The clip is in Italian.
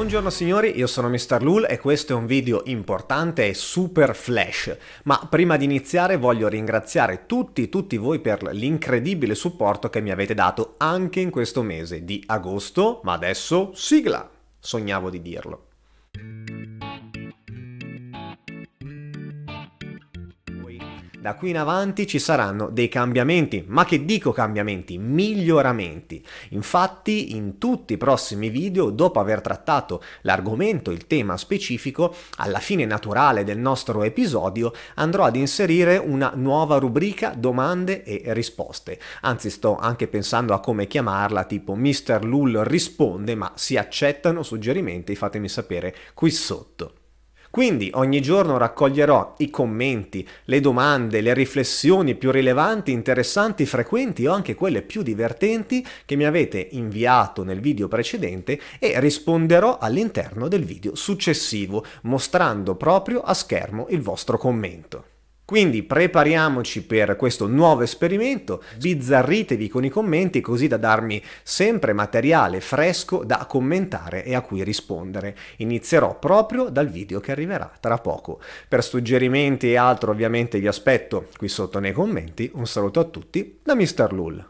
Buongiorno signori, io sono Mr LUL e questo è un video importante e super flash, ma prima di iniziare voglio ringraziare tutti voi per l'incredibile supporto che mi avete dato anche in questo mese di agosto, ma adesso sigla! Sognavo di dirlo. Da qui in avanti ci saranno dei cambiamenti, ma che dico cambiamenti, miglioramenti. Infatti in tutti i prossimi video, dopo aver trattato l'argomento, il tema specifico, alla fine naturale del nostro episodio andrò ad inserire una nuova rubrica domande e risposte. Anzi, sto anche pensando a come chiamarla, tipo Mr LUL risponde, ma si accettano suggerimenti, fatemi sapere qui sotto. Quindi ogni giorno raccoglierò i commenti, le domande, le riflessioni più rilevanti, interessanti, frequenti o anche quelle più divertenti che mi avete inviato nel video precedente e risponderò all'interno del video successivo, mostrando proprio a schermo il vostro commento. Quindi prepariamoci per questo nuovo esperimento, sbizzarritevi con i commenti così da darmi sempre materiale fresco da commentare e a cui rispondere. Inizierò proprio dal video che arriverà tra poco. Per suggerimenti e altro ovviamente vi aspetto qui sotto nei commenti. Un saluto a tutti da Mr LUL.